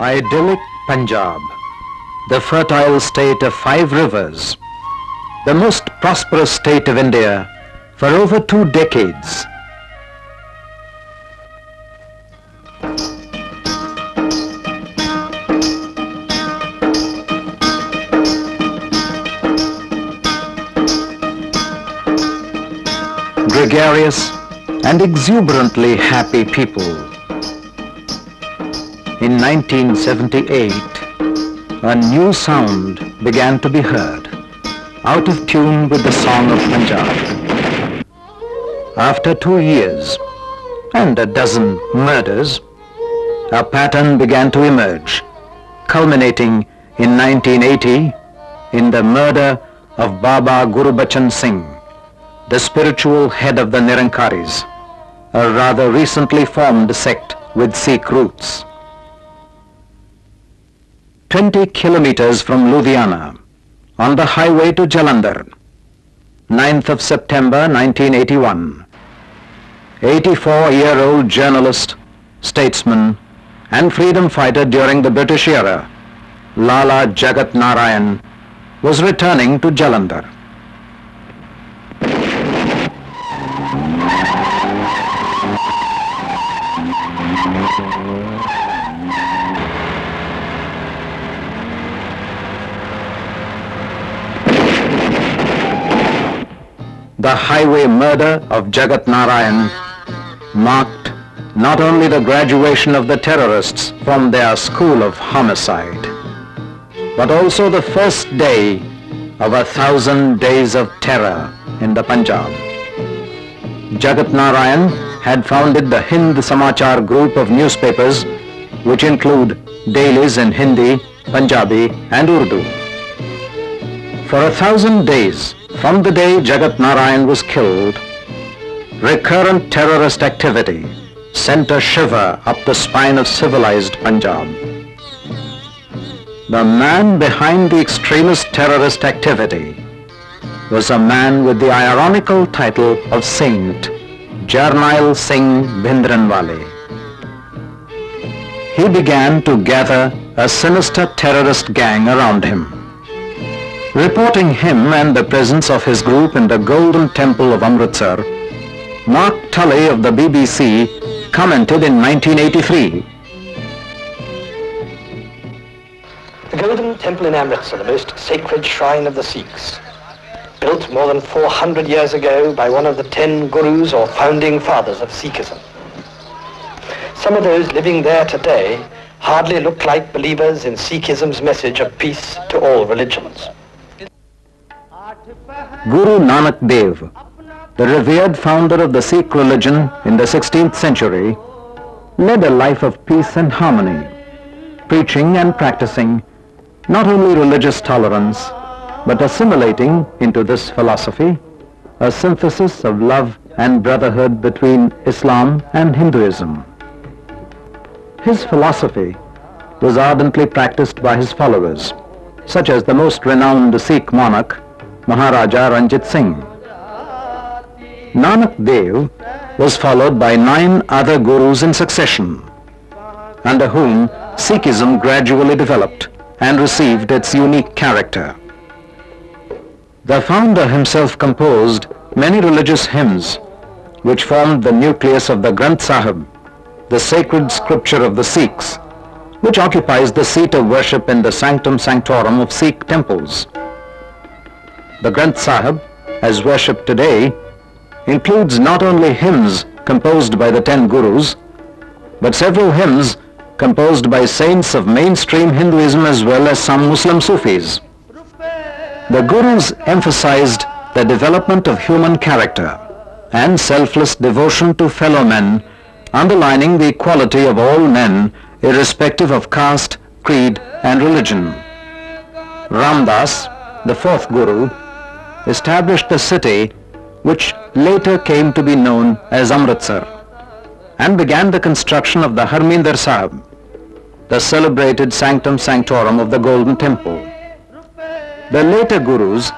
idyllic Punjab, the fertile state of five rivers, the most prosperous state of India for over 2 decades. Gregarious and exuberantly happy people. In 1978, a new sound began to be heard, out of tune with the song of Punjab. After 2 years and a dozen murders, a pattern began to emerge, culminating in 1980 in the murder of Baba Gurbachan Singh, the spiritual head of the Nirankaris, a rather recently formed sect with Sikh roots. 20 kilometers from Ludhiana, on the highway to Jalandhar, 9th of September 1981, 84-year-old journalist, statesman and freedom fighter during the British era, Lala Jagat Narayan, was returning to Jalandhar. The highway murder of Jagat Narayan marked not only the graduation of the terrorists from their school of homicide, but also the first day of 1,000 days of terror in the Punjab. Jagat Narayan had founded the Hind Samachar group of newspapers, which include dailies in Hindi, Punjabi and Urdu. For 1,000 days, from the day Jagat Narayan was killed, recurrent terrorist activity sent a shiver up the spine of civilized Punjab. The man behind the extremist terrorist activity was a man with the ironical title of Saint, Jarnail Singh Bhindranwale. He began to gather a sinister terrorist gang around him, reporting him and the presence of his group in the Golden Temple of Amritsar. Mark Tully of the BBC commented in 1983. The Golden Temple in Amritsar, the most sacred shrine of the Sikhs, built more than 400 years ago by one of the 10 gurus or founding fathers of Sikhism. Some of those living there today hardly look like believers in Sikhism's message of peace to all religions. Guru Nanak Dev, the revered founder of the Sikh religion in the 16th century, led a life of peace and harmony, preaching and practicing not only religious tolerance, but assimilating into this philosophy a synthesis of love and brotherhood between Islam and Hinduism. His philosophy was ardently practiced by his followers, such as the most renowned Sikh monarch, Maharaja Ranjit Singh. Nanak Dev was followed by 9 other gurus in succession, under whom Sikhism gradually developed and received its unique character. The founder himself composed many religious hymns, which formed the nucleus of the Granth Sahib, the sacred scripture of the Sikhs, which occupies the seat of worship in the sanctum sanctorum of Sikh temples. The Granth Sahib, as worshipped today, includes not only hymns composed by the 10 gurus, but several hymns composed by saints of mainstream Hinduism as well as some Muslim Sufis. The gurus emphasized the development of human character and selfless devotion to fellow men, underlining the equality of all men irrespective of caste, creed and religion. Ramdas, the 4th guru, established the city which later came to be known as Amritsar and began the construction of the Harmandir Sahib, the celebrated sanctum sanctorum of the Golden Temple. The later gurus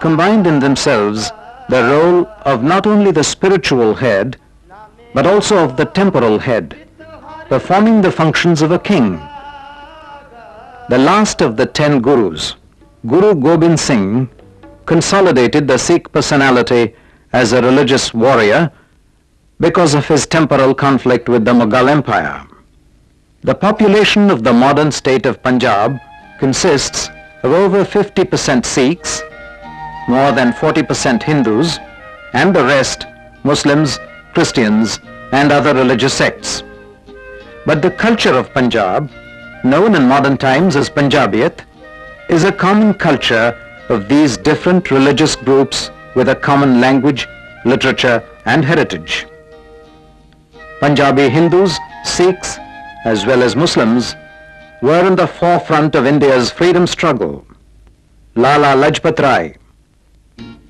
combined in themselves the role of not only the spiritual head but also of the temporal head, performing the functions of a king, the last of the 10 Gurus, Guru Gobind Singh consolidated the Sikh personality as a religious warrior because of his temporal conflict with the Mughal Empire. The population of the modern state of Punjab consists of over 50% Sikhs, more than 40% Hindus, and the rest Muslims, Christians and other religious sects. But the culture of Punjab, known in modern times as Punjabiyat, is a common culture of these different religious groups with a common language, literature and heritage. Punjabi Hindus, Sikhs as well as Muslims were in the forefront of India's freedom struggle. Lala Lajpat Rai,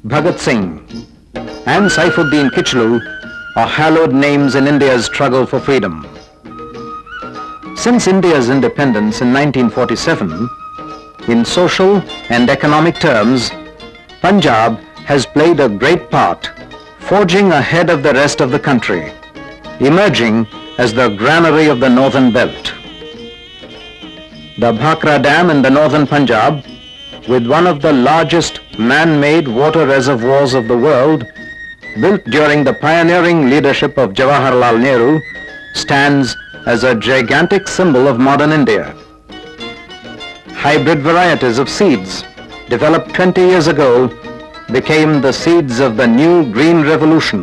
Bhagat Singh and Saifuddin Kitchlew are hallowed names in India's struggle for freedom. Since India's independence in 1947, in social and economic terms, Punjab has played a great part, forging ahead of the rest of the country, emerging as the granary of the northern belt. The Bhakra Dam in the northern Punjab, with one of the largest man-made water reservoirs of the world, built during the pioneering leadership of Jawaharlal Nehru, stands as a gigantic symbol of modern India. Hybrid varieties of seeds, developed 20 years ago, became the seeds of the new green revolution.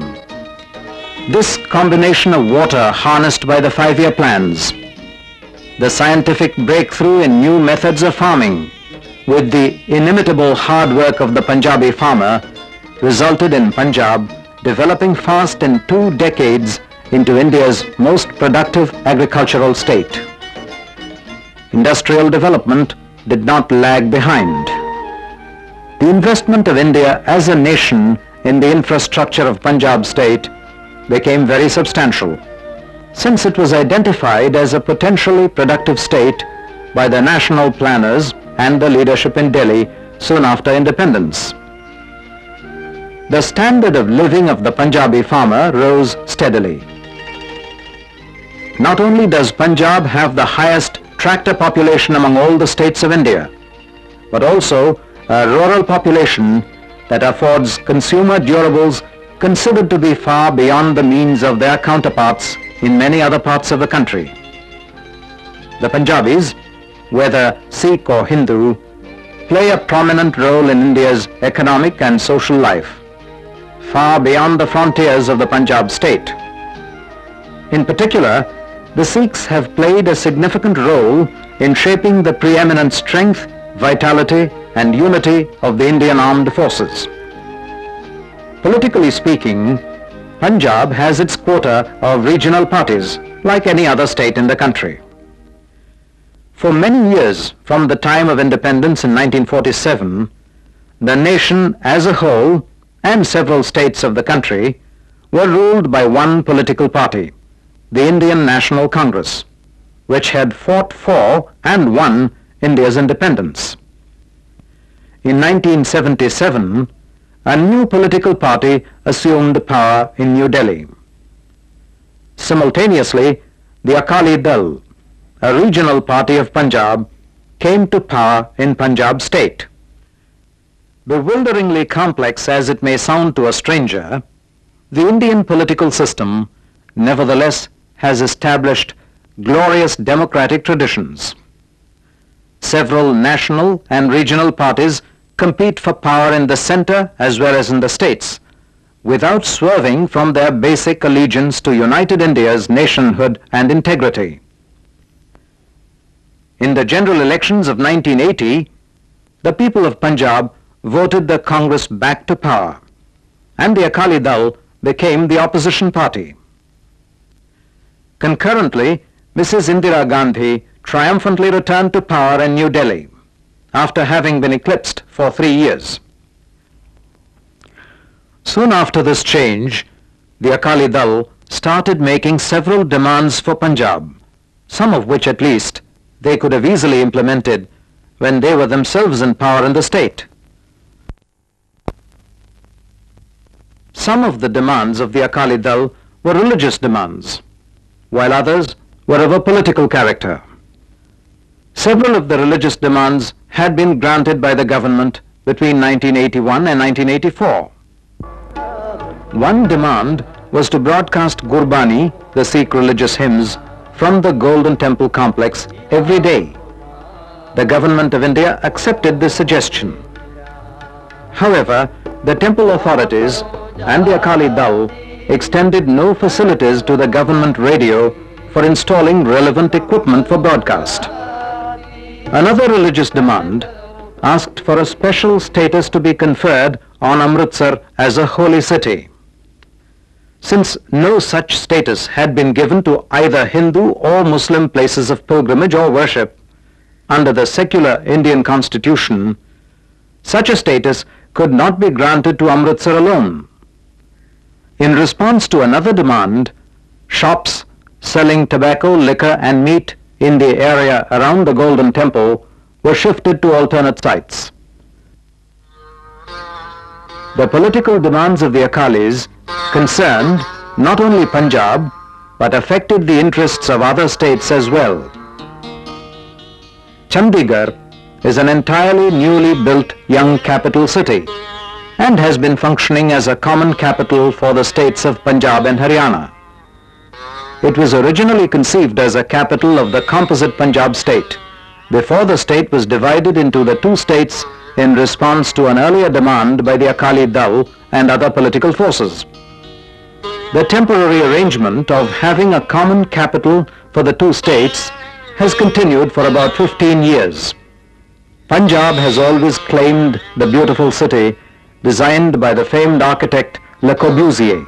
This combination of water harnessed by the 5-year plans, the scientific breakthrough in new methods of farming, with the inimitable hard work of the Punjabi farmer, resulted in Punjab developing fast in 2 decades into India's most productive agricultural state. Industrial development did not lag behind. The investment of India as a nation in the infrastructure of Punjab state became very substantial, since it was identified as a potentially productive state by the national planners and the leadership in Delhi soon after independence. The standard of living of the Punjabi farmer rose steadily. Not only does Punjab have the highest tractor population among all the states of India, but also a rural population that affords consumer durables considered to be far beyond the means of their counterparts in many other parts of the country. The Punjabis, whether Sikh or Hindu, play a prominent role in India's economic and social life, far beyond the frontiers of the Punjab state. In particular, the Sikhs have played a significant role in shaping the preeminent strength, vitality and unity of the Indian armed forces. Politically speaking, Punjab has its quota of regional parties like any other state in the country. For many years from the time of independence in 1947, the nation as a whole and several states of the country were ruled by one political party, the Indian National Congress, which had fought for and won India's independence. In 1977, a new political party assumed power in New Delhi. Simultaneously, the Akali Dal, a regional party of Punjab, came to power in Punjab state. Bewilderingly complex as it may sound to a stranger, the Indian political system nevertheless has established glorious democratic traditions. Several national and regional parties compete for power in the center as well as in the states, without swerving from their basic allegiance to united India's nationhood and integrity. In the general elections of 1980, the people of Punjab voted the Congress back to power, and the Akali Dal became the opposition party. Concurrently, Mrs. Indira Gandhi triumphantly returned to power in New Delhi, after having been eclipsed for 3 years. Soon after this change, the Akali Dal started making several demands for Punjab, some of which at least they could have easily implemented when they were themselves in power in the state. Some of the demands of the Akali Dal were religious demands, while others were of a political character. Several of the religious demands had been granted by the government between 1981 and 1984. One demand was to broadcast Gurbani, the Sikh religious hymns, from the Golden Temple complex every day. The government of India accepted this suggestion. However, the temple authorities and the Akali Dal extended no facilities to the government radio for installing relevant equipment for broadcast. Another religious demand asked for a special status to be conferred on Amritsar as a holy city. Since no such status had been given to either Hindu or Muslim places of pilgrimage or worship, under the secular Indian constitution, such a status could not be granted to Amritsar alone. In response to another demand, shops selling tobacco, liquor and meat in the area around the Golden Temple were shifted to alternate sites. The political demands of the Akalis concerned not only Punjab but affected the interests of other states as well. Chandigarh is an entirely newly built young capital city and has been functioning as a common capital for the states of Punjab and Haryana. It was originally conceived as a capital of the composite Punjab state before the state was divided into the two states in response to an earlier demand by the Akali Dal and other political forces. The temporary arrangement of having a common capital for the two states has continued for about 15 years. Punjab has always claimed the beautiful city designed by the famed architect Le Corbusier.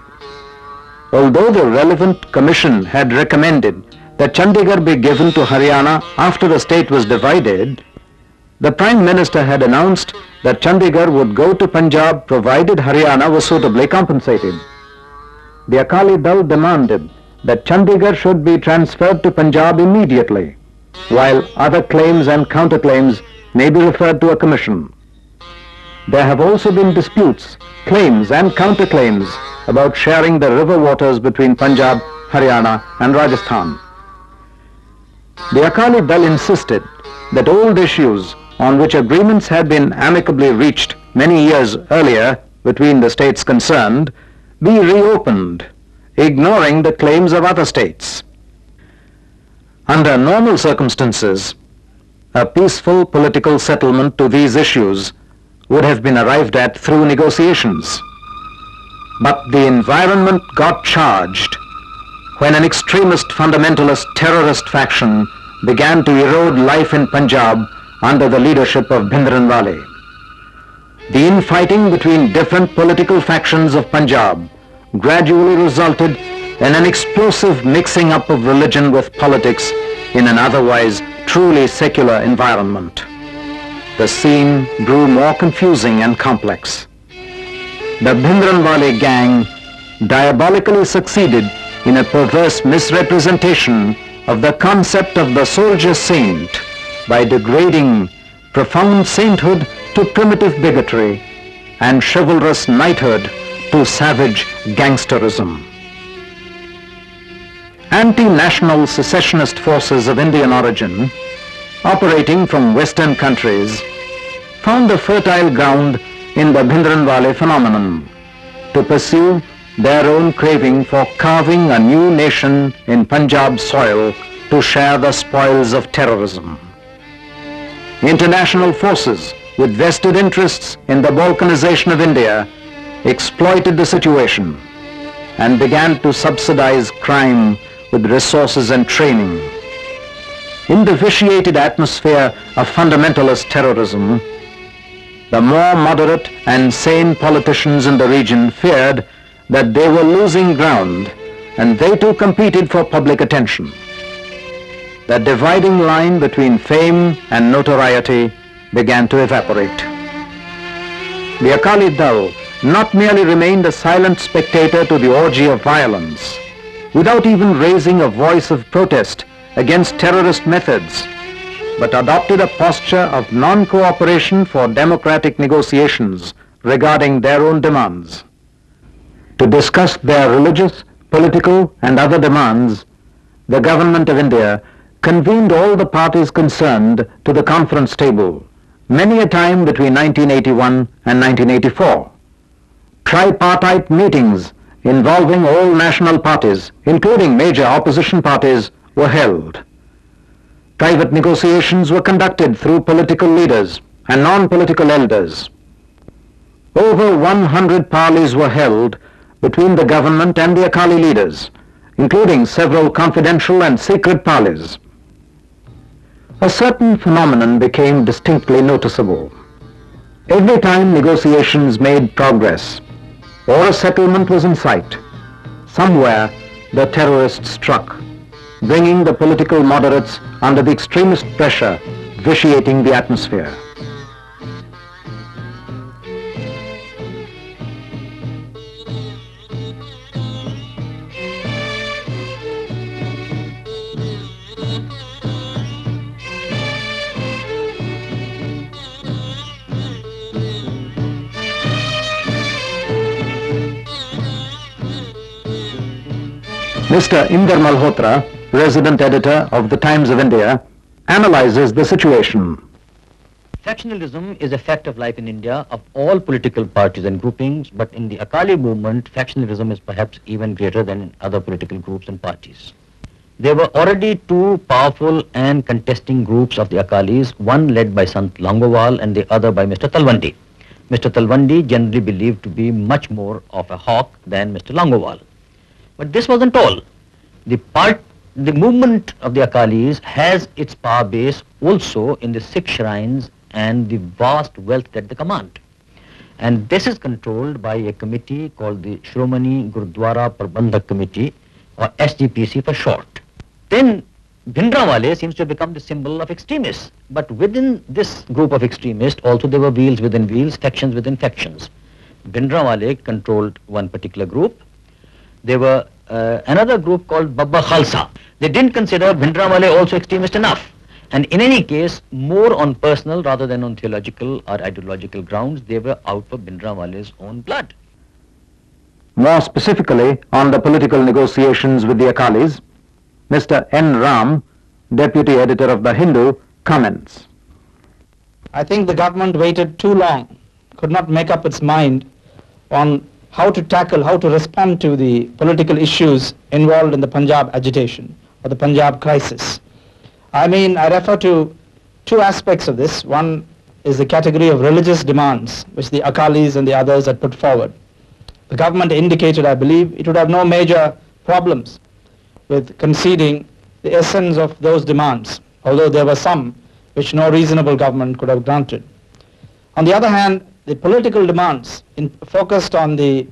Although the relevant commission had recommended that Chandigarh be given to Haryana after the state was divided, the Prime Minister had announced that Chandigarh would go to Punjab provided Haryana was suitably compensated. The Akali Dal demanded that Chandigarh should be transferred to Punjab immediately, while other claims and counterclaims may be referred to a commission. There have also been disputes, claims and counterclaims about sharing the river waters between Punjab, Haryana and Rajasthan. The Akali Dal insisted that old issues on which agreements had been amicably reached many years earlier between the states concerned be reopened, ignoring the claims of other states. Under normal circumstances, a peaceful political settlement to these issues would have been arrived at through negotiations. But the environment got charged when an extremist fundamentalist terrorist faction began to erode life in Punjab under the leadership of Bhindranwale. The infighting between different political factions of Punjab gradually resulted in an explosive mixing up of religion with politics in an otherwise truly secular environment. The scene grew more confusing and complex. The Bhindranwale gang diabolically succeeded in a perverse misrepresentation of the concept of the soldier saint by degrading profound sainthood to primitive bigotry and chivalrous knighthood to savage gangsterism. Anti-national secessionist forces of Indian origin operating from Western countries found a fertile ground in the Bhindranwale phenomenon to pursue their own craving for carving a new nation in Punjab soil to share the spoils of terrorism. International forces with vested interests in the balkanization of India exploited the situation and began to subsidize crime with resources and training. In the vitiated atmosphere of fundamentalist terrorism, the more moderate and sane politicians in the region feared that they were losing ground, and they too competed for public attention. The dividing line between fame and notoriety began to evaporate. The Akali Dal not merely remained a silent spectator to the orgy of violence, without even raising a voice of protest against terrorist methods, but adopted a posture of non-cooperation for democratic negotiations regarding their own demands. To discuss their religious, political and other demands, the government of India convened all the parties concerned to the conference table, many a time between 1981 and 1984. Tripartite meetings involving all national parties, including major opposition parties, were held. Private negotiations were conducted through political leaders and non-political elders. Over 100 parleys were held between the government and the Akali leaders, including several confidential and secret parleys. A certain phenomenon became distinctly noticeable. Every time negotiations made progress, or a settlement was in sight, somewhere the terrorists struck, bringing the political moderates under the extremist pressure, vitiating the atmosphere. Mr. Inder Malhotra, resident editor of The Times of India, analyzes the situation. Factionalism is a fact of life in India of all political parties and groupings, but in the Akali movement, factionalism is perhaps even greater than in other political groups and parties. There were already two powerful and contesting groups of the Akalis, one led by Sant Longowal and the other by Mr. Talwandi. Mr. Talwandi generally believed to be much more of a hawk than Mr. Longowal. But this wasn't all. The movement of the Akalis has its power base also in the Sikh shrines and the vast wealth that they command. And this is controlled by a committee called the Shromani Gurdwara Prabandhak Committee, or SGPC for short. Then Bhindranwale seems to have become the symbol of extremists. But within this group of extremists, also there were wheels within wheels, factions within factions. Bhindranwale controlled one particular group. There were another group called Babba Khalsa. They didn't consider Bhindranwale also extremist enough. And in any case, more on personal rather than on theological or ideological grounds, they were out for Bhindranwale's own blood. More specifically, on the political negotiations with the Akalis, Mr. N. Ram, deputy editor of The Hindu, comments. I think the government waited too long, could not make up its mind on how to respond to the political issues involved in the Punjab agitation or the Punjab crisis. I mean, I refer to two aspects of this. One is the category of religious demands, which the Akalis and the others had put forward. The government indicated, I believe, it would have no major problems with conceding the essence of those demands, although there were some which no reasonable government could have granted. On the other hand, the political demands focused on the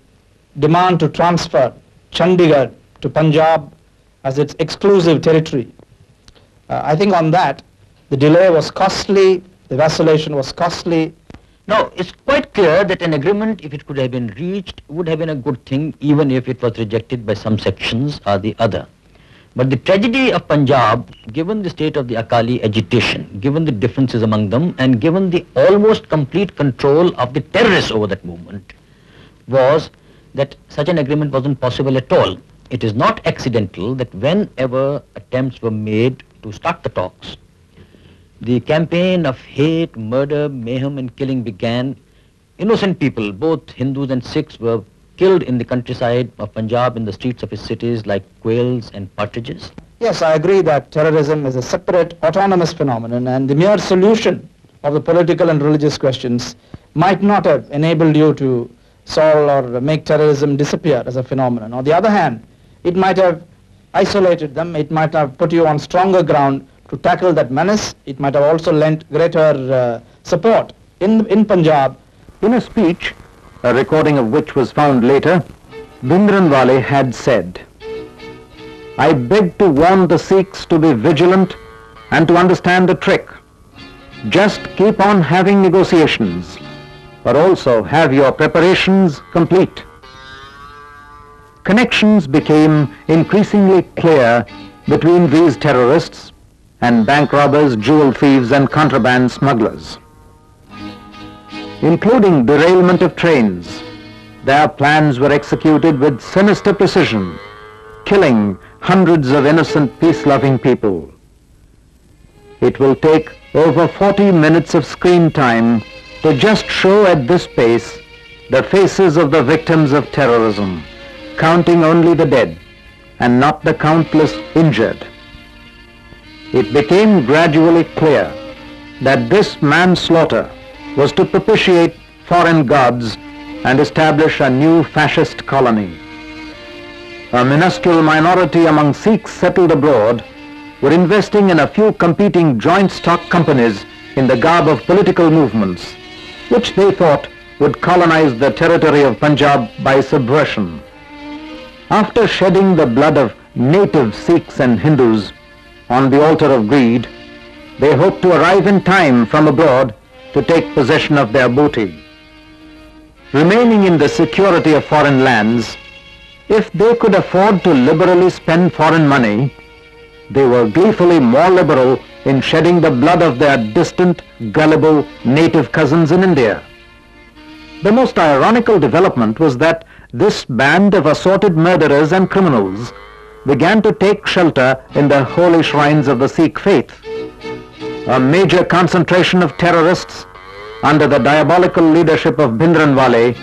demand to transfer Chandigarh to Punjab as its exclusive territory. I think on that, the delay was costly, the vacillation was costly. Now, it's quite clear that an agreement, if it could have been reached, would have been a good thing, even if it was rejected by some sections or the other. But the tragedy of Punjab, given the state of the Akali agitation, given the differences among them, and given the almost complete control of the terrorists over that movement, was that such an agreement wasn't possible at all. It is not accidental that whenever attempts were made to start the talks, the campaign of hate, murder, mayhem, and killing began. Innocent people, both Hindus and Sikhs, were killed in the countryside of Punjab, in the streets of its cities, like quails and partridges? Yes, I agree that terrorism is a separate, autonomous phenomenon, and the mere solution of the political and religious questions might not have enabled you to solve or make terrorism disappear as a phenomenon. On the other hand, it might have isolated them, it might have put you on stronger ground to tackle that menace, it might have also lent greater support in Punjab. In a speech, a recording of which was found later, Bhindranwale had said, "I beg to warn the Sikhs to be vigilant and to understand the trick. Just keep on having negotiations, but also have your preparations complete." Connections became increasingly clear between these terrorists and bank robbers, jewel thieves and contraband smugglers. Including derailment of trains, their plans were executed with sinister precision, killing hundreds of innocent peace-loving people, It will take over 40 minutes of screen time to just show at this pace the faces of the victims of terrorism, counting only the dead and not the countless injured. It became gradually clear that this manslaughter was to propitiate foreign gods and establish a new fascist colony. A minuscule minority among Sikhs settled abroad were investing in a few competing joint stock companies in the garb of political movements, which they thought would colonize the territory of Punjab by subversion. After shedding the blood of native Sikhs and Hindus on the altar of greed, they hoped to arrive in time from abroad to take possession of their booty. Remaining in the security of foreign lands, if they could afford to liberally spend foreign money, they were gleefully more liberal in shedding the blood of their distant, gullible native cousins in India. The most ironical development was that this band of assorted murderers and criminals began to take shelter in the holy shrines of the Sikh faith. A major concentration of terrorists under the diabolical leadership of Bhindranwale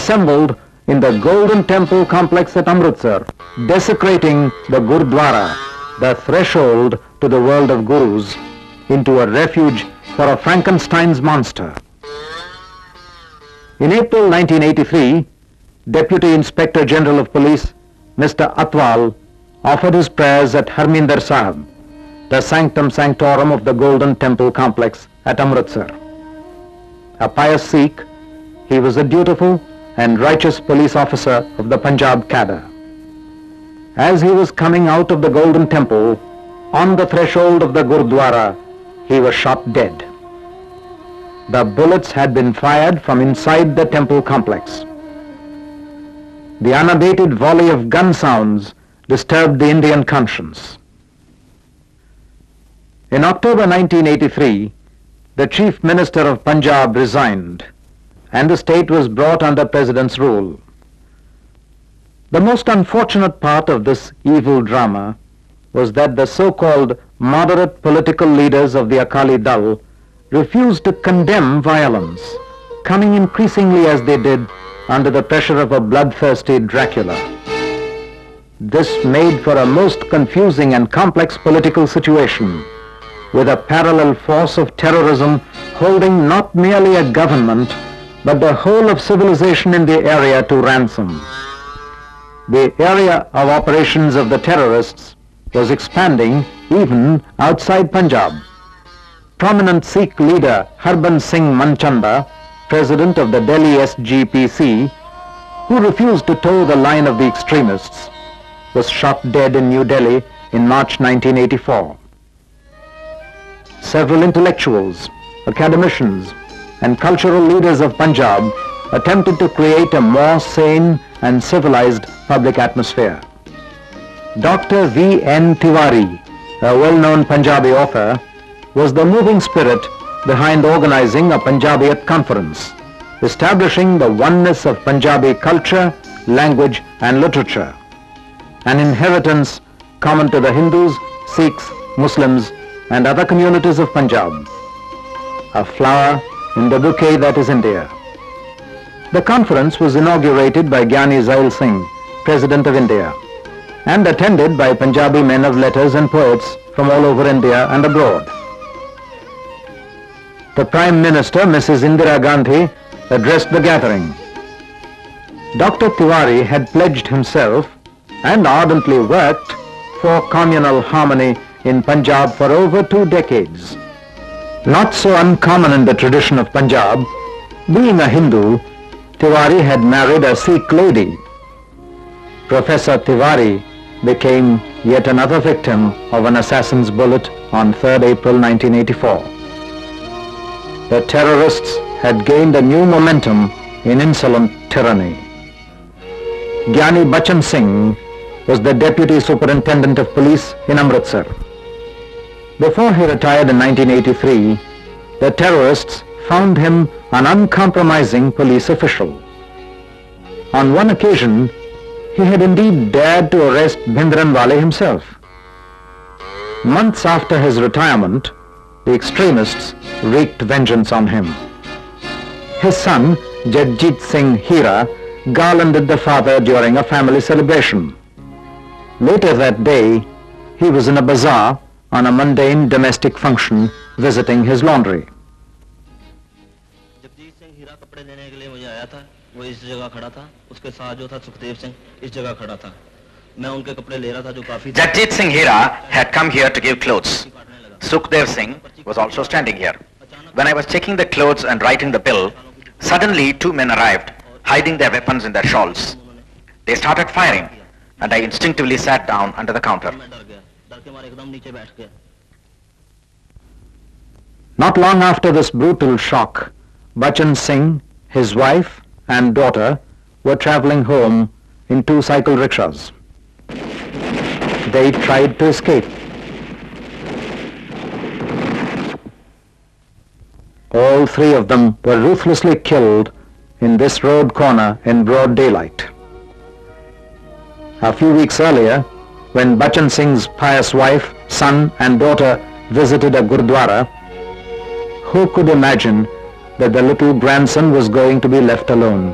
assembled in the Golden Temple complex at Amritsar, desecrating the Gurdwara, the threshold to the world of gurus, into a refuge for a Frankenstein's monster. In April 1983, Deputy Inspector General of Police, Mr. Atwal, offered his prayers at Harmandir Sahib, the sanctum sanctorum of the Golden Temple complex at Amritsar. A pious Sikh, he was a dutiful and righteous police officer of the Punjab cadre. As he was coming out of the Golden Temple, on the threshold of the Gurdwara, he was shot dead. The bullets had been fired from inside the temple complex. The unabated volley of gun sounds disturbed the Indian conscience. In October 1983, the Chief Minister of Punjab resigned, and the state was brought under President's rule. The most unfortunate part of this evil drama was that the so-called moderate political leaders of the Akali Dal refused to condemn violence, coming increasingly as they did under the pressure of a bloodthirsty Dracula. This made for a most confusing and complex political situation, with a parallel force of terrorism holding not merely a government, but the whole of civilization in the area to ransom. The area of operations of the terrorists was expanding even outside Punjab. Prominent Sikh leader Harbans Singh Manchanda, president of the Delhi SGPC, who refused to toe the line of the extremists, was shot dead in New Delhi in March 1984. Several intellectuals, academicians, and cultural leaders of Punjab attempted to create a more sane and civilized public atmosphere. Dr. V. N. Tiwari, a well-known Punjabi author, was the moving spirit behind organizing a Punjabiat conference, establishing the oneness of Punjabi culture, language and literature, an inheritance common to the Hindus, Sikhs, Muslims and other communities of Punjab, a flower in the bouquet that is India. The conference was inaugurated by Giani Zail Singh, President of India, and attended by Punjabi men of letters and poets from all over India and abroad. The Prime Minister, Mrs. Indira Gandhi, addressed the gathering. Dr. Tiwari had pledged himself and ardently worked for communal harmony in Punjab for over 2 decades. Not so uncommon in the tradition of Punjab, being a Hindu, Tiwari had married a Sikh lady. Professor Tiwari became yet another victim of an assassin's bullet on 3rd April 1984. The terrorists had gained a new momentum in insolent tyranny. Giani Bachan Singh was the Deputy Superintendent of Police in Amritsar. Before he retired in 1983, the terrorists found him an uncompromising police official. On one occasion, he had indeed dared to arrest Bhindranwale himself. Months after his retirement, the extremists wreaked vengeance on him. His son, Jagjit Singh Hira, garlanded the father during a family celebration. Later that day, he was in a bazaar on a mundane domestic function visiting his laundry. Jagjit Singh Hira कपड़े लेने के लिए मुझे आया था, वो इस जगह खड़ा था, उसके साथ जो था सुखदेव सिंह इस जगह खड़ा था. मैं उनके कपड़े ले रहा था जो काफी. Jagjit Singh Hira had come here to give clothes. Sukhdev Singh was also standing here. When I was checking the clothes and writing the bill, suddenly two men arrived, hiding their weapons in their shawls. They started firing, and I instinctively sat down under the counter. Not long after this brutal shock, Bachan Singh, his wife and daughter were traveling home in two cycle rickshaws. They tried to escape. All three of them were ruthlessly killed in this road corner in broad daylight. A few weeks earlier, when Bachan Singh's pious wife, son and daughter visited a gurdwara, who could imagine that the little grandson was going to be left alone?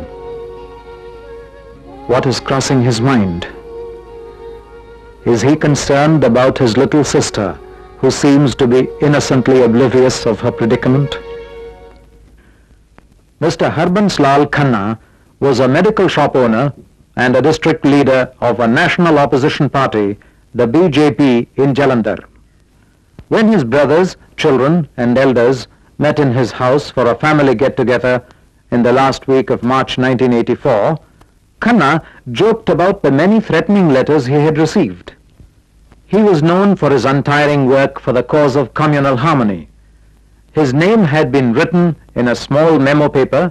What is crossing his mind? Is he concerned about his little sister, who seems to be innocently oblivious of her predicament? Mr. Harbans Lal Khanna was a medical shop owner and a district leader of a national opposition party, the BJP, in Jalandhar. When his brothers, children and elders met in his house for a family get-together in the last week of March 1984, Khanna joked about the many threatening letters he had received. He was known for his untiring work for the cause of communal harmony. His name had been written in a small memo paper,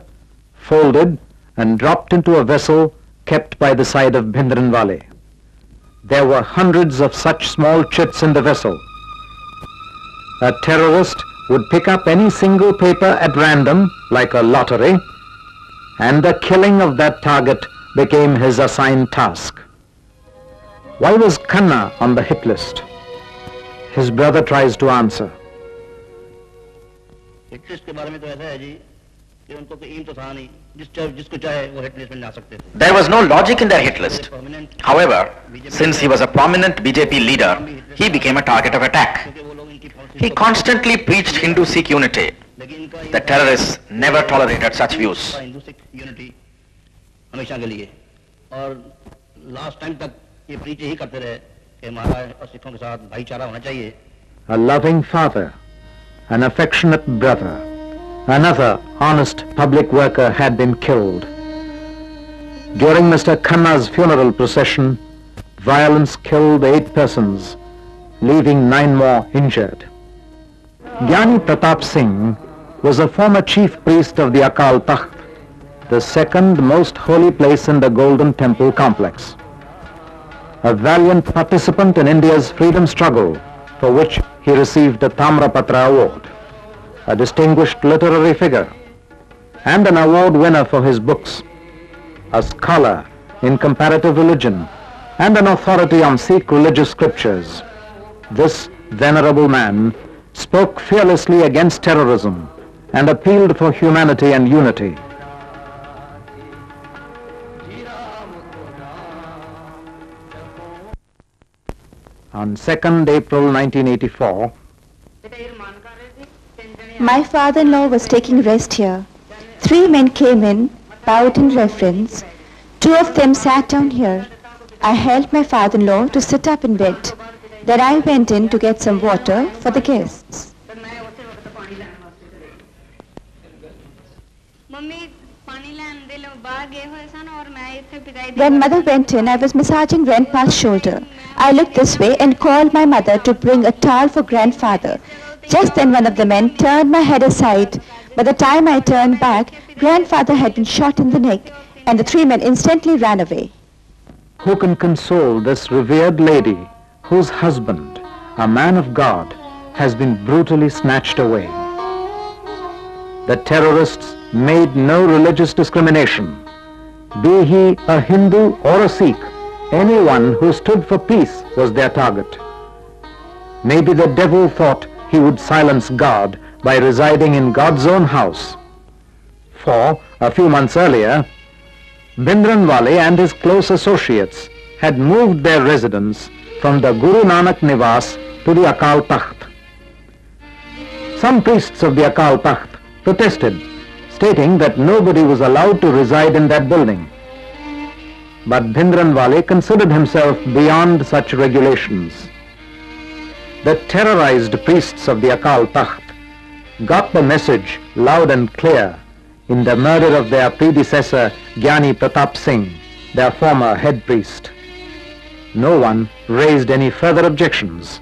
folded and dropped into a vessel kept by the side of Bhindranwale. There were hundreds of such small chits in the vessel. A terrorist would pick up any single paper at random, like a lottery, and the killing of that target became his assigned task. Why was Khanna on the hit list? His brother tries to answer. Hit list के बारे में तो ऐसा है जी कि उनको कोई M तो था नहीं, जिसको चाहे वो हिट लिस्ट में जा सकते थे. There was no logic in their hit list. However, since he was a prominent BJP leader, he became a target of attack. He constantly preached Hindu Sikh unity. The terrorists never tolerated such views. Hindu Sikh unity हमेशा के लिए और last time तक ये preach ही करते रहे कि हमारा और सिखों के साथ भाईचारा होना चाहिए. A loving father, an affectionate brother, another honest public worker had been killed. During Mr. Khanna's funeral procession, violence killed 8 persons, leaving 9 more injured. Giani Pratap Singh was a former chief priest of the Akal Takht, the second most holy place in the Golden Temple complex. A valiant participant in India's freedom struggle, for which he received a Tamrapatra Award, a distinguished literary figure, and an award winner for his books, a scholar in comparative religion, and an authority on Sikh religious scriptures. This venerable man spoke fearlessly against terrorism and appealed for humanity and unity. On 2nd April 1984, my father-in-law was taking rest here. 3 men came in, bowed in reverence. 2 of them sat down here. I helped my father-in-law to sit up in bed. Then I went in to get some water for the guests. When mother went in, I was massaging grandpa's shoulder. I looked this way and called my mother to bring a towel for grandfather. Just then one of the men turned my head aside. By the time I turned back, grandfather had been shot in the neck and the 3 men instantly ran away. Who can console this revered lady whose husband, a man of God, has been brutally snatched away? The terrorists made no religious discrimination. Be he a Hindu or a Sikh, anyone who stood for peace was their target. Maybe the devil thought he would silence God by residing in God's own house. For a few months earlier, Bhindranwale and his close associates had moved their residence from the Guru Nanak Nivas to the Akal Takht. Some priests of the Akal Takht protested, stating that nobody was allowed to reside in that building. But Bhindranwale considered himself beyond such regulations. The terrorized priests of the Akal Takht got the message loud and clear in the murder of their predecessor Giani Pratap Singh, their former head priest. No one raised any further objections.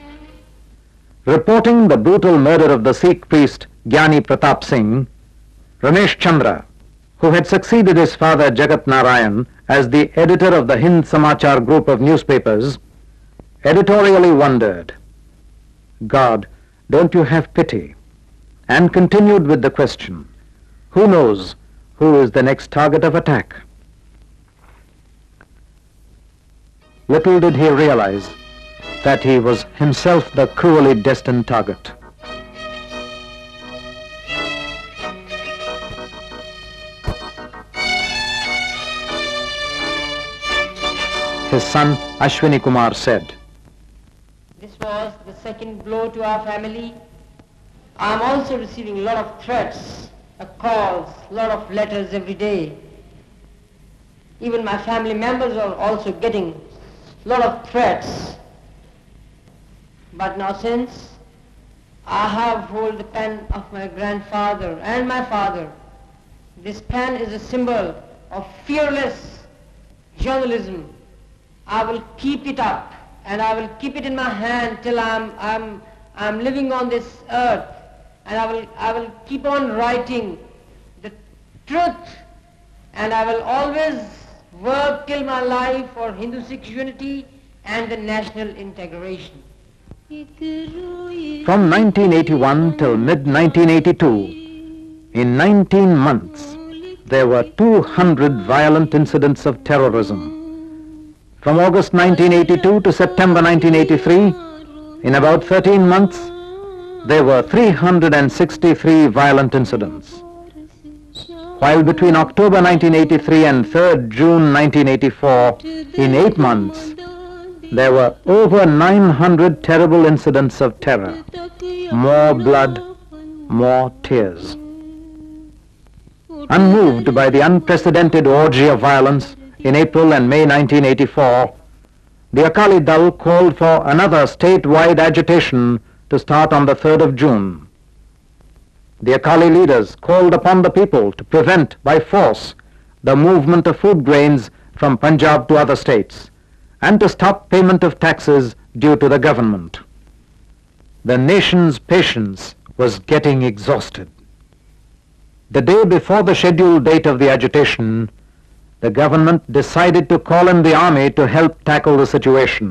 Reporting the brutal murder of the Sikh priest Giani Pratap Singh, Ramesh Chandra, who had succeeded his father Jagat Narayan as the editor of the Hind Samachar group of newspapers, editorially wondered, "God, don't you have pity?" and continued with the question, "Who knows who is the next target of attack?" Little did he realize that he was himself the cruelly destined target. His son Ashwini Kumar said, "This was the second blow to our family. I am also receiving a lot of threats, calls, a lot of letters every day. Even my family members are also getting a lot of threats. But now since I have hold the pen of my grandfather and my father, this pen is a symbol of fearless journalism. I will keep it up and I will keep it in my hand till I'm living on this earth, and I will keep on writing the truth, and I will always work till my life for Hindu-Sikh unity and the national integration." From 1981 till mid-1982, in 19 months, there were 200 violent incidents of terrorism. From August 1982 to September 1983, in about 13 months, there were 363 violent incidents. While between October 1983 and 3rd June 1984, in 8 months, there were over 900 terrible incidents of terror. More blood, more tears. Unmoved by the unprecedented orgy of violence in April and May 1984, the Akali Dal called for another state-wide agitation to start on the 3rd of June. The Akali leaders called upon the people to prevent by force the movement of food grains from Punjab to other states and to stop payment of taxes due to the government. The nation's patience was getting exhausted. The day before the scheduled date of the agitation, the government decided to call in the army to help tackle the situation.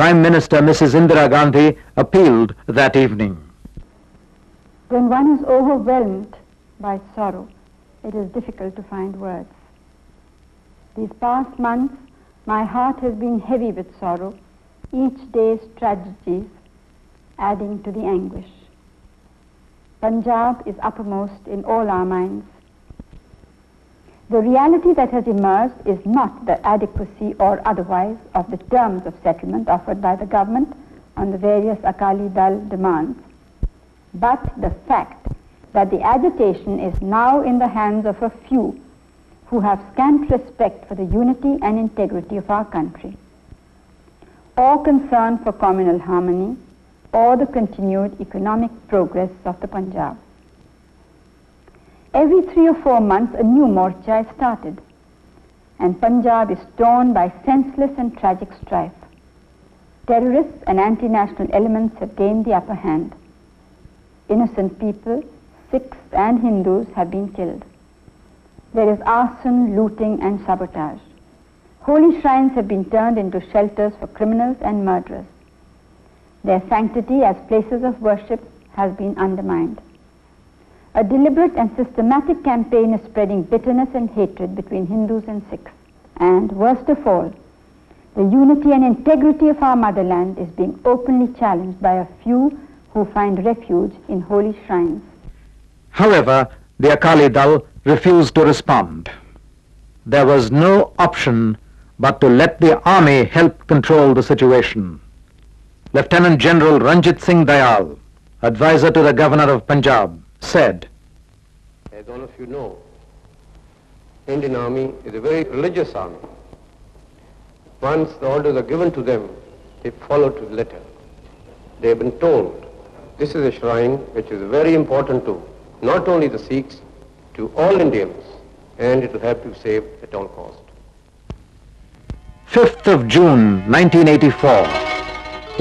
Prime Minister Mrs. Indira Gandhi appealed that evening. "When one is overwhelmed by sorrow, it is difficult to find words. These past months, my heart has been heavy with sorrow, each day's tragedies adding to the anguish. Punjab is uppermost in all our minds. The reality that has emerged is not the adequacy or otherwise of the terms of settlement offered by the government on the various Akali Dal demands, but the fact that the agitation is now in the hands of a few who have scant respect for the unity and integrity of our country, or concern for communal harmony, or the continued economic progress of the Punjab. Every 3 or 4 months, a new morcha is started, and Punjab is torn by senseless and tragic strife. Terrorists and anti-national elements have gained the upper hand. Innocent people, Sikhs and Hindus, have been killed. There is arson, looting and sabotage. Holy shrines have been turned into shelters for criminals and murderers. Their sanctity as places of worship has been undermined. A deliberate and systematic campaign is spreading bitterness and hatred between Hindus and Sikhs. And worst of all, the unity and integrity of our motherland is being openly challenged by a few who find refuge in holy shrines. However, the Akali Dal refused to respond. There was no option but to let the army help control the situation. Lieutenant General Ranjit Singh Dayal, advisor to the Governor of Punjab, said, "As all of you know, Indian Army is a very religious army. Once the orders are given to them, they follow to the letter. They have been told this is a shrine which is very important to not only the Sikhs, to all Indians, and it will have to save at all cost." 5th of June, 1984.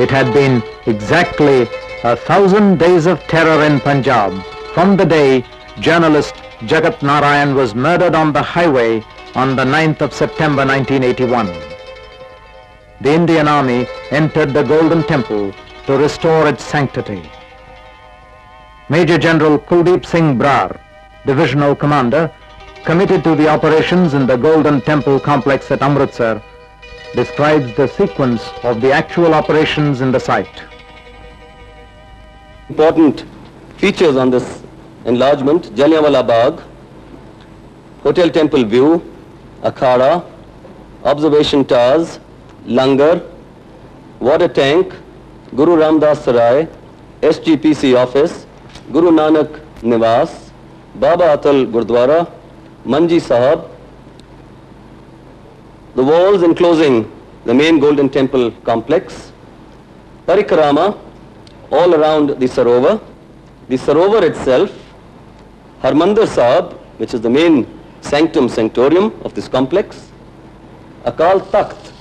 It had been exactly 1,000 days of terror in Punjab from the day journalist Jagat Narayan was murdered on the highway on the 9th of September 1981. The Indian Army entered the Golden Temple to restore its sanctity. Major General Kuldeep Singh Brar, Divisional Commander, committed to the operations in the Golden Temple complex at Amritsar, describes the sequence of the actual operations in the site. Important features on this enlargement: Jallianwala Bagh, Hotel Temple View, Akhara, Observation Towers, Langar, Water Tank, Guru Ramdas Sarai, SGPC Office, Guru Nanak Nivas, Baba Atal Gurdwara, Manji Sahab. The walls enclosing the main Golden Temple complex, Parikrama all around the Sarovar itself, Harmandir Sahib, which is the main sanctum sanctorium of this complex, Akal Takht,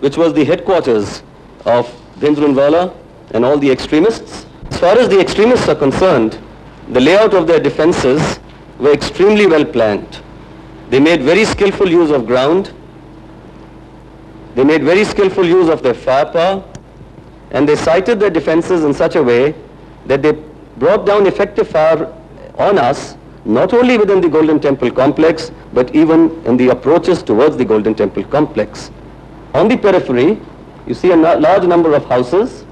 which was the headquarters of Bhindranwale and all the extremists. As far as the extremists are concerned, the layout of their defenses were extremely well planned. They made very skillful use of ground, they made very skillful use of their firepower, and they sited their defenses in such a way that they brought down effective fire on us, not only within the Golden Temple complex, but even in the approaches towards the Golden Temple complex. On the periphery, you see a large number of houses.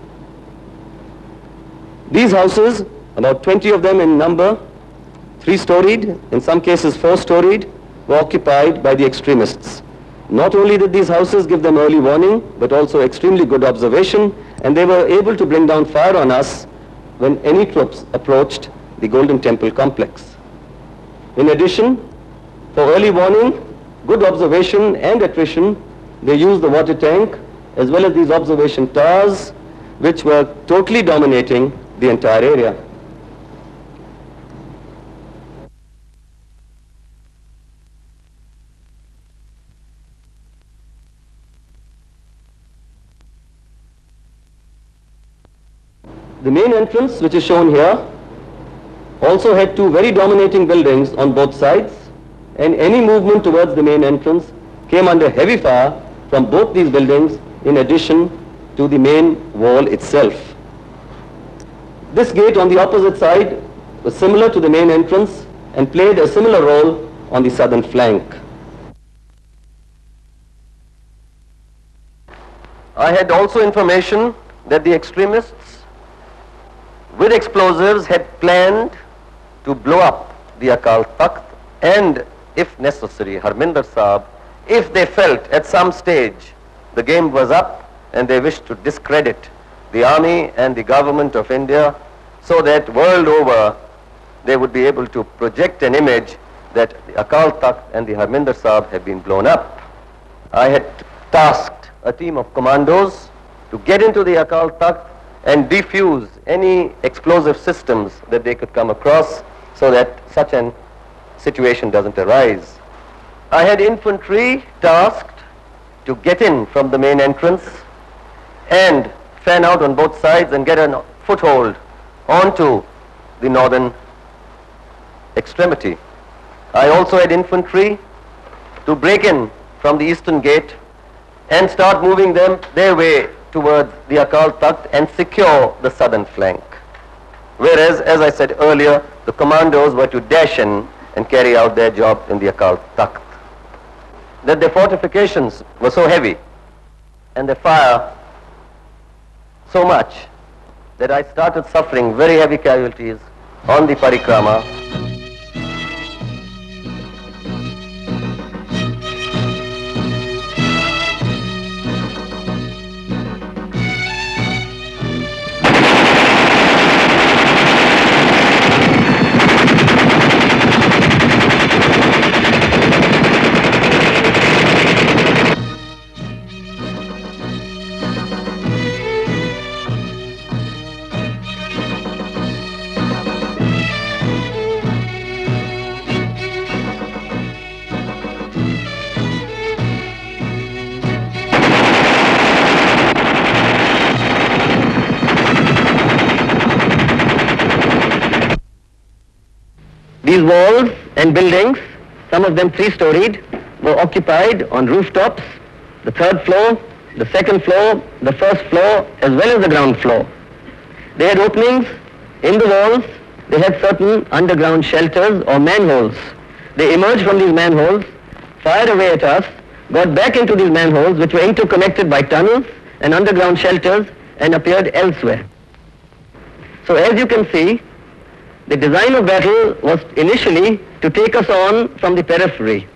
These houses, about 20 of them in number, 3-storied, in some cases 4-storied, were occupied by the extremists. Not only did these houses give them early warning, but also extremely good observation, and they were able to bring down fire on us when any troops approached the Golden Temple complex. In addition, for early warning, good observation and attrition, they used the water tank as well as these observation towers, which were totally dominating the entire area. The main entrance, which is shown here, also had two very dominating buildings on both sides, and any movement towards the main entrance came under heavy fire from both these buildings in addition to the main wall itself. This gate on the opposite side was similar to the main entrance and played a similar role on the southern flank. I had also information that the extremists with explosives had planned to blow up the Akal Takht and, if necessary, Harmandir Sahib, if they felt at some stage the game was up and they wished to discredit the army and the government of India, so that world over they would be able to project an image that the Akal Takht and the Harmandir Sahib had been blown up. I had tasked a team of commandos to get into the Akal Takht and defuse any explosive systems that they could come across, so that such a situation doesn't arise. I had infantry tasked to get in from the main entrance and fan out on both sides and get a foothold onto the northern extremity. I also had infantry to break in from the eastern gate and start moving them their way towards the Akal Takht and secure the southern flank. Whereas, as I said earlier, the commandos were to dash in and carry out their job in the Akal Takht. That their fortifications were so heavy and their fire so much that I started suffering very heavy casualties on the Parikrama. Walls and buildings, some of them three-storied, were occupied on rooftops, the third floor, the second floor, the first floor, as well as the ground floor. They had openings in the walls, they had certain underground shelters or manholes. They emerged from these manholes, fired away at us, got back into these manholes, which were interconnected by tunnels and underground shelters, and appeared elsewhere. So as you can see, the design of battle was initially to take us on from the periphery.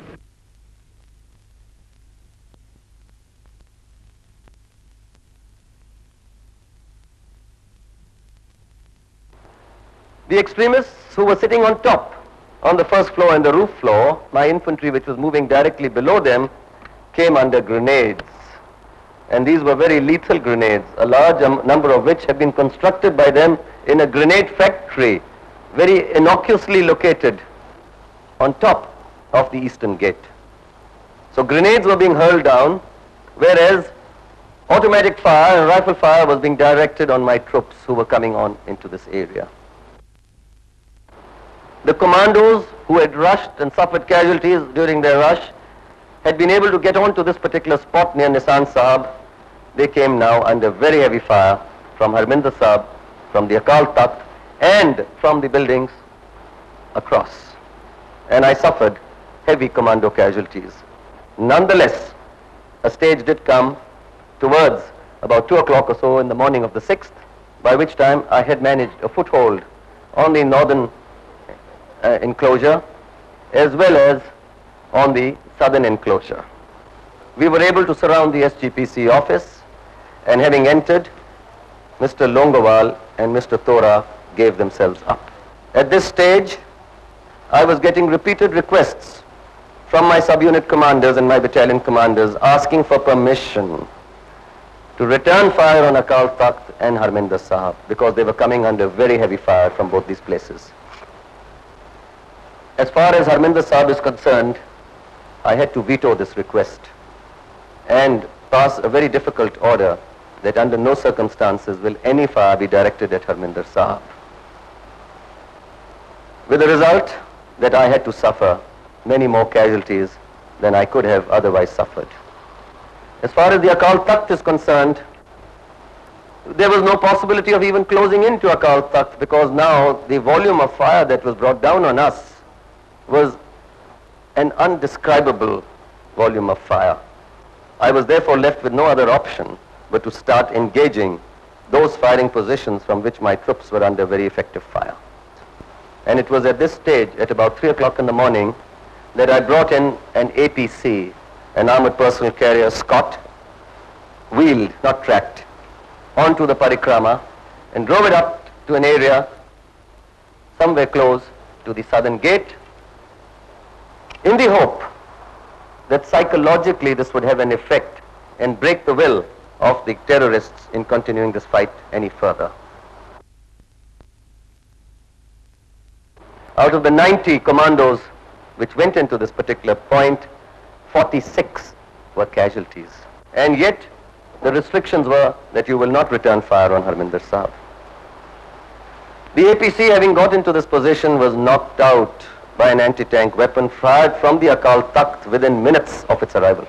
The extremists who were sitting on top, on the first floor and the roof floor, my infantry, which was moving directly below them, came under grenades. And these were very lethal grenades, a large number of which had been constructed by them in a grenade factory, very innocuously located on top of the eastern gate. So grenades were being hurled down, whereas automatic fire and rifle fire was being directed on my troops who were coming on into this area. The commandos who had rushed and suffered casualties during their rush had been able to get onto this particular spot near Nisann Sahib. They came now under very heavy fire from Harmandir Sahib, from the Akal Takht, and from the buildings across. And I suffered heavy commando casualties. Nonetheless, a stage did come towards about 2 o'clock or so in the morning of the 6th, by which time I had managed a foothold on the northern enclosure as well as on the southern enclosure. We were able to surround the SGPC office, and having entered, Mr. Longowal and Mr. Tora gave themselves up. At this stage, I was getting repeated requests from my subunit commanders and my battalion commanders asking for permission to return fire on Akal Takht and Harmandir Sahib, because they were coming under very heavy fire from both these places. As far as Harmandir Sahib is concerned, I had to veto this request and pass a very difficult order that under no circumstances will any fire be directed at Harmandir Sahib, with the result that I had to suffer many more casualties than I could have otherwise suffered. As far as the Akal Takht is concerned, there was no possibility of even closing into Akal Takht, because now the volume of fire that was brought down on us was an undescribable volume of fire. I was therefore left with no other option but to start engaging those firing positions from which my troops were under very effective fire. And it was at this stage, at about 3 o'clock in the morning, that I brought in an APC, an armored personal carrier Scott, wheeled, not tracked, onto the Parikrama and drove it up to an area somewhere close to the southern gate, in the hope that psychologically this would have an effect and break the will of the terrorists in continuing this fight any further. Out of the 90 commandos which went into this particular point, 46 were casualties. And yet, the restrictions were that you will not return fire on Harmandir Sahib. The APC, having got into this position, was knocked out by an anti-tank weapon fired from the Akal Takht within minutes of its arrival.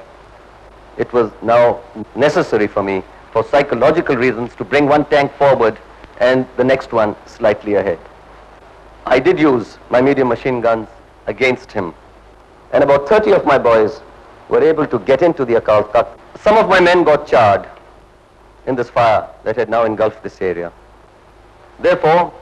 It was now necessary for me, for psychological reasons, to bring one tank forward and the next one slightly ahead. I did use my medium machine guns against him, and about 30 of my boys were able to get into the Akal Takht. Some of my men got charred in this fire that had now engulfed this area. Therefore,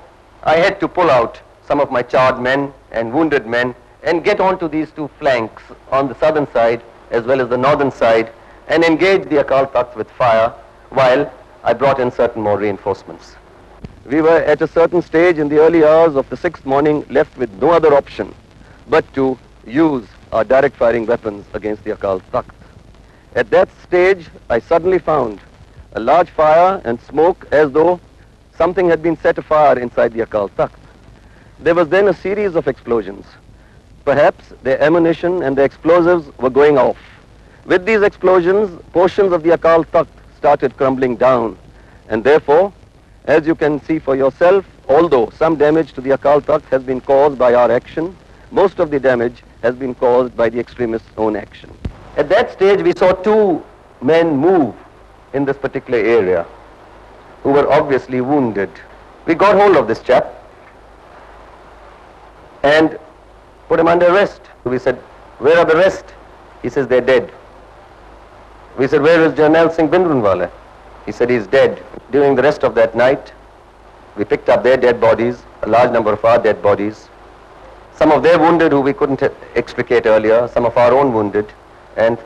I had to pull out some of my charred men and wounded men and get onto these two flanks on the southern side as well as the northern side and engage the Akal Takht with fire while I brought in certain more reinforcements. We were at a certain stage in the early hours of the 6th morning left with no other option but to use our direct firing weapons against the Akal Takht. At that stage, I suddenly found a large fire and smoke as though something had been set afire inside the Akal Takht. There was then a series of explosions. Perhaps their ammunition and their explosives were going off. With these explosions, portions of the Akal Takht started crumbling down, and therefore, as you can see for yourself, although some damage to the Akal Takht has been caused by our action, most of the damage has been caused by the extremists' own action. At that stage, we saw two men move in this particular area who were obviously wounded. We got hold of this chap and put him under arrest. We said, where are the rest? He says, they're dead. We said, where is Jarnail Singh Bhindranwale? He said, he's dead. During the rest of that night, we picked up their dead bodies, a large number of our dead bodies, some of their wounded who we couldn't extricate earlier, some of our own wounded, and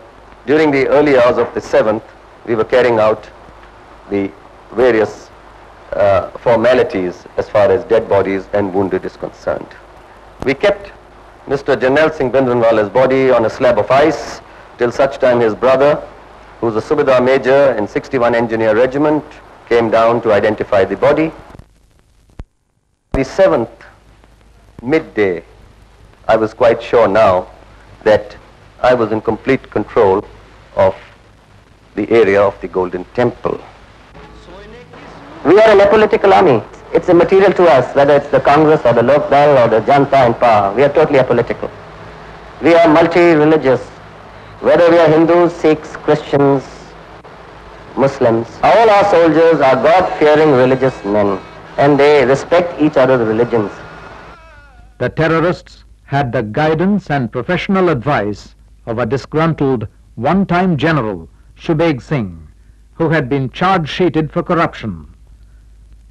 during the early hours of the 7th, we were carrying out the various formalities as far as dead bodies and wounded is concerned. We kept Mr. Jarnail Singh Bhindranwale's body on a slab of ice till such time his brother, who was a Subedar Major in 61 Engineer Regiment, came down to identify the body. The 7th, midday, I was quite sure now that I was in complete control of the area of the Golden Temple. We are an apolitical army. It's immaterial to us, whether it's the Congress or the Lok Dal or the Janta in power. We are totally apolitical. We are multi-religious, whether we are Hindus, Sikhs, Christians, Muslims. All our soldiers are God-fearing religious men, and they respect each other's religions. The terrorists had the guidance and professional advice of a disgruntled one-time general, Sukhdev Singh, who had been charge-sheeted for corruption.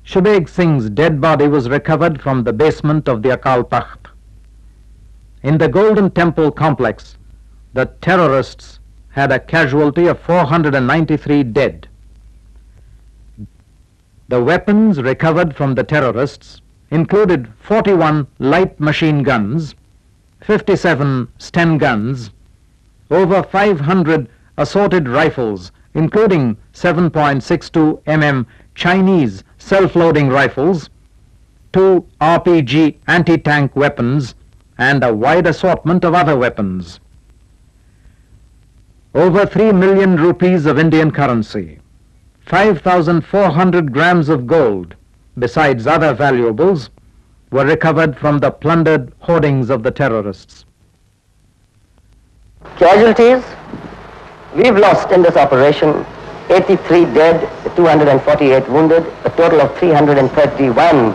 Sukhdev Singh's dead body was recovered from the basement of the Akal Takht. In the Golden Temple complex, the terrorists had a casualty of 493 dead. The weapons recovered from the terrorists included 41 light machine guns, 57 Sten guns, over 500 assorted rifles, including 7.62 mm Chinese self-loading rifles, 2 RPG anti-tank weapons, and a wide assortment of other weapons. Over 3 million rupees of Indian currency, 5,400 grams of gold, besides other valuables, were recovered from the plundered hoardings of the terrorists. Casualties, we've lost in this operation 83 dead, 248 wounded, a total of 331.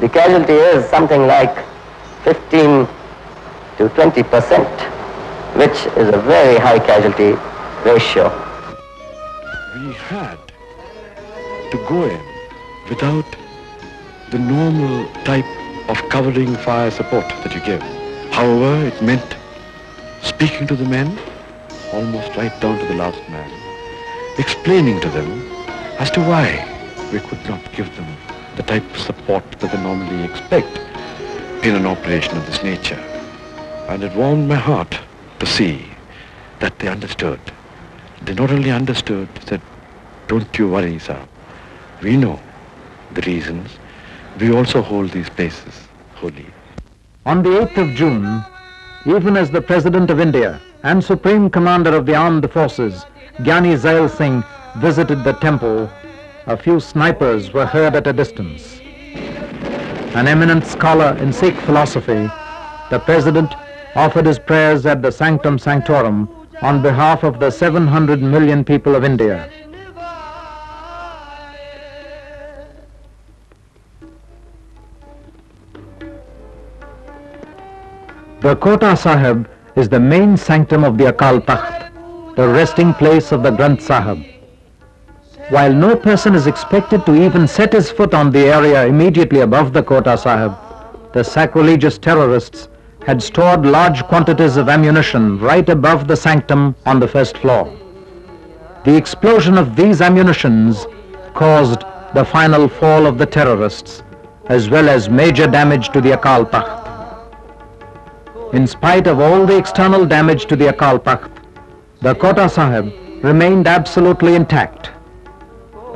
The casualty is something like 15% to 20%, which is a very high casualty ratio. We had to go in without the normal type of covering fire support that you give. However, it meant speaking to the men, almost right down to the last man, explaining to them as to why we could not give them the type of support that they normally expect in an operation of this nature. And it warmed my heart to see that they understood. They not only understood, said, don't you worry, sir. We know the reasons. We also hold these places holy. On the 8th of June, even as the President of India and Supreme Commander of the Armed Forces, Giani Zail Singh, visited the temple, a few snipers were heard at a distance. An eminent scholar in Sikh philosophy, the President offered his prayers at the Sanctum Sanctorum on behalf of the 700 million people of India. The Kota Sahib is the main sanctum of the Akal Takht, the resting place of the Granth Sahib. while no person is expected to even set his foot on the area immediately above the Kota Sahib, the sacrilegious terrorists had stored large quantities of ammunition right above the sanctum on the first floor. The explosion of these ammunitions caused the final fall of the terrorists, as well as major damage to the Akal Takht. In spite of all the external damage to the Akal Takht, the Kota Sahib remained absolutely intact.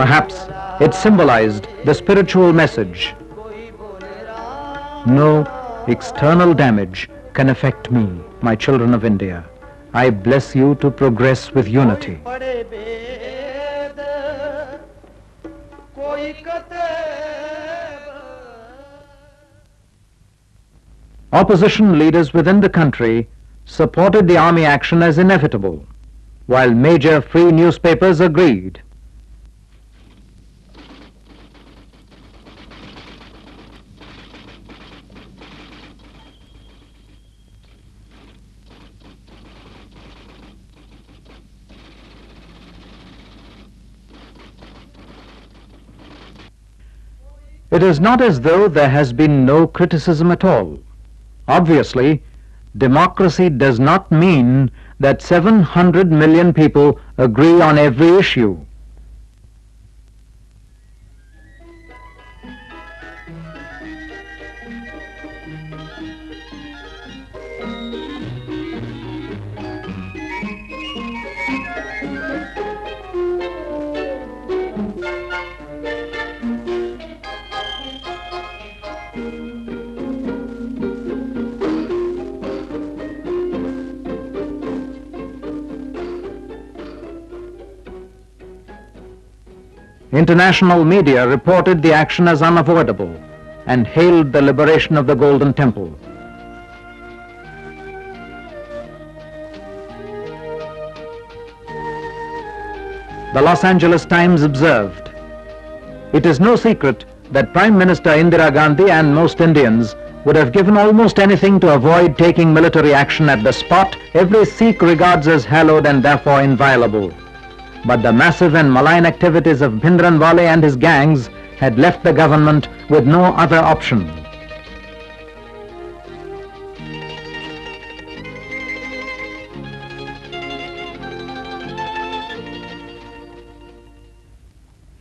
Perhaps it symbolized the spiritual message: no external damage can affect me, my children of India. I bless you to progress with unity. Opposition leaders within the country supported the army action as inevitable, while major free newspapers agreed. It is not as though there has been no criticism at all. Obviously, democracy does not mean that 700 million people agree on every issue. International media reported the action as unavoidable and hailed the liberation of the Golden Temple. The Los Angeles Times observed, "It is no secret that Prime Minister Indira Gandhi and most Indians would have given almost anything to avoid taking military action at the spot every Sikh regards as hallowed and therefore inviolable. But the massive and malign activities of Bhindranwale and his gangs had left the government with no other option."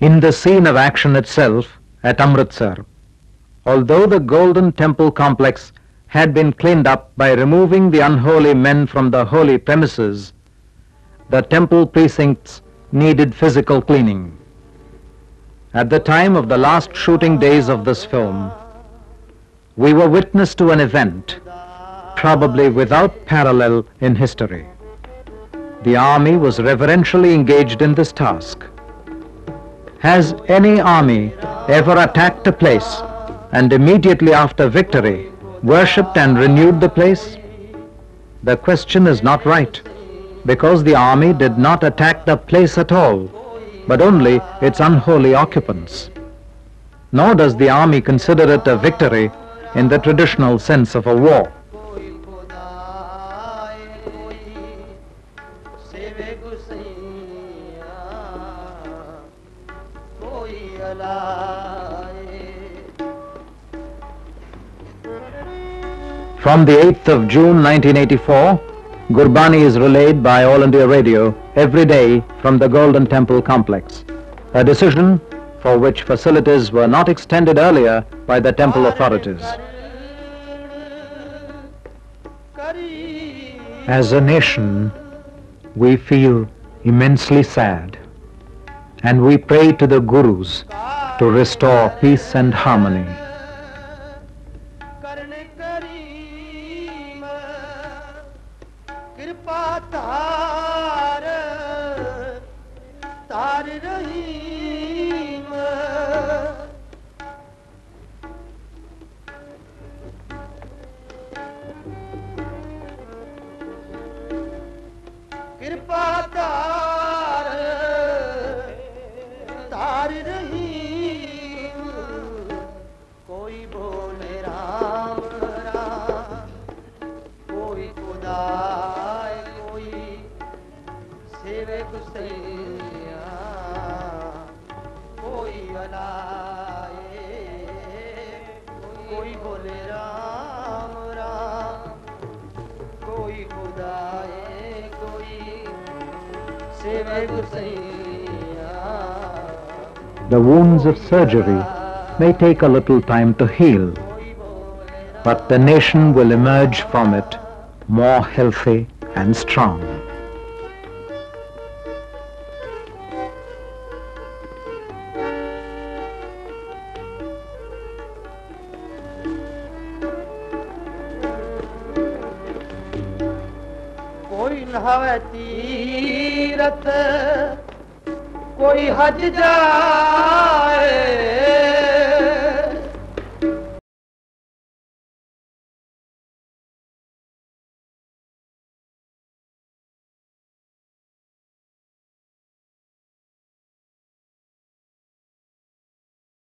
In the scene of action itself at Amritsar, although the Golden Temple complex had been cleaned up by removing the unholy men from the holy premises, the temple precincts needed physical cleaning. At the time of the last shooting days of this film, we were witness to an event probably without parallel in history. The army was reverentially engaged in this task. Has any army ever attacked a place and immediately after victory worshipped and renewed the place? The question is not right, because the army did not attack the place at all, but only its unholy occupants. Nor does the army consider it a victory in the traditional sense of a war. From the 8th of June 1984, Gurbani is relayed by All India Radio every day from the Golden Temple complex, a decision for which facilities were not extended earlier by the temple authorities. As a nation, we feel immensely sad, and we pray to the Gurus to restore peace and harmony. कोई बोले राम राम, कोई खुदाए कोई सेवे गुरसैया। The wounds of surgery may take a little time to heal, but the nation will emerge from it more healthy and strong. कोई नहावे तीरथ, कोई हज जाए,